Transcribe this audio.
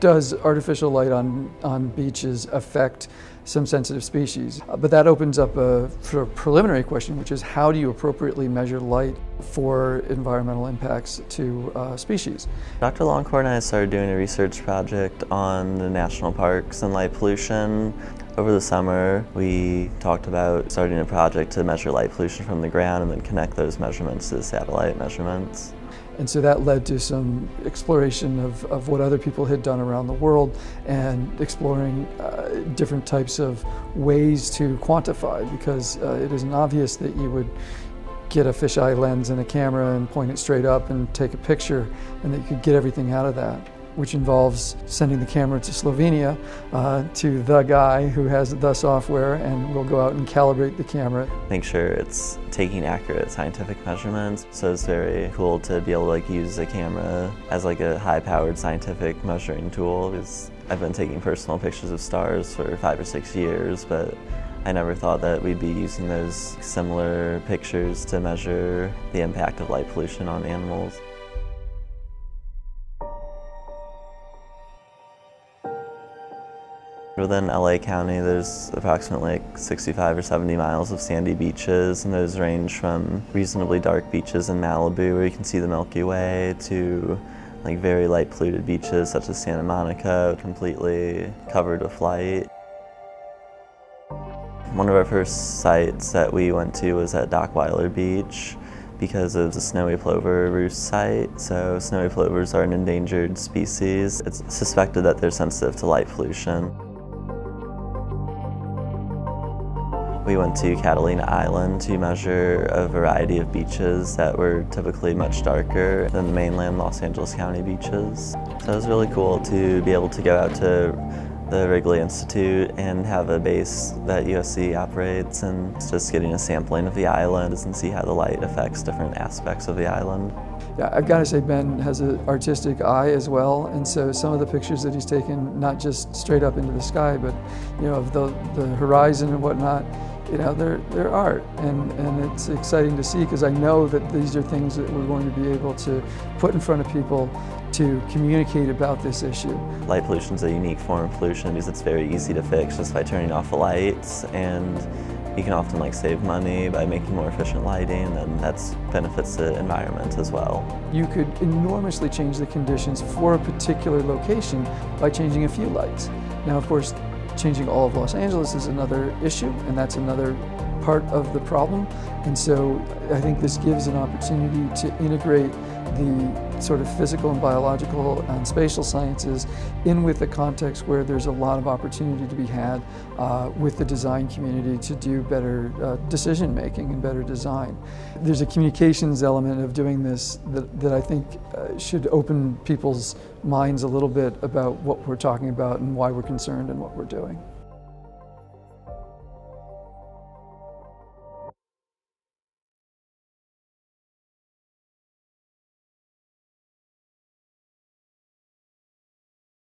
does artificial light on beaches affect some sensitive species? But that opens up a sort of preliminary question, which is how do you appropriately measure light for environmental impacts to species? Dr. Longcore and I started doing a research project on the national parks and light pollution. Over the summer, we talked about starting a project to measure light pollution from the ground and then connect those measurements to the satellite measurements. And so that led to some exploration of what other people had done around the world and exploring different types of ways to quantify, because it isn't obvious that you would get a fisheye lens and a camera and point it straight up and take a picture and that you could get everything out of that, which involves sending the camera to Slovenia to the guy who has the software, and we'll go out and calibrate the camera. Make sure it's taking accurate scientific measurements, so it's very cool to be able to use a camera as a high-powered scientific measuring tool. I've been taking personal pictures of stars for 5 or 6 years, but I never thought that we'd be using those similar pictures to measure the impact of light pollution on animals. Within LA County, there's approximately 65 or 70 miles of sandy beaches, and those range from reasonably dark beaches in Malibu, where you can see the Milky Way, to very light polluted beaches such as Santa Monica, completely covered with light. One of our first sites that we went to was at Dockweiler Beach, because of the snowy plover roost site. So snowy plovers are an endangered species. It's suspected that they're sensitive to light pollution. We went to Catalina Island to measure a variety of beaches that were typically much darker than the mainland Los Angeles County beaches. So it was really cool to be able to go out to the Wrigley Institute and have a base that USC operates, and just getting a sampling of the island and see how the light affects different aspects of the island. Yeah, I've got to say Ben has an artistic eye as well, and so some of the pictures that he's taken, not just straight up into the sky, but of the horizon and whatnot, they're art, and it's exciting to see, because I know that these are things that we're going to be able to put in front of people to communicate about this issue. Light pollution is a unique form of pollution because it's very easy to fix just by turning off the lights, and you can often save money by making more efficient lighting, and that benefits the environment as well. You could enormously change the conditions for a particular location by changing a few lights. Now, of course, changing all of Los Angeles is another issue, and that's another part of the problem. And so I think this gives an opportunity to integrate the sort of physical and biological and spatial sciences in with the context where there's a lot of opportunity to be had with the design community to do better decision making and better design. There's a communications element of doing this that I think should open people's minds a little bit about what we're talking about and why we're concerned and what we're doing.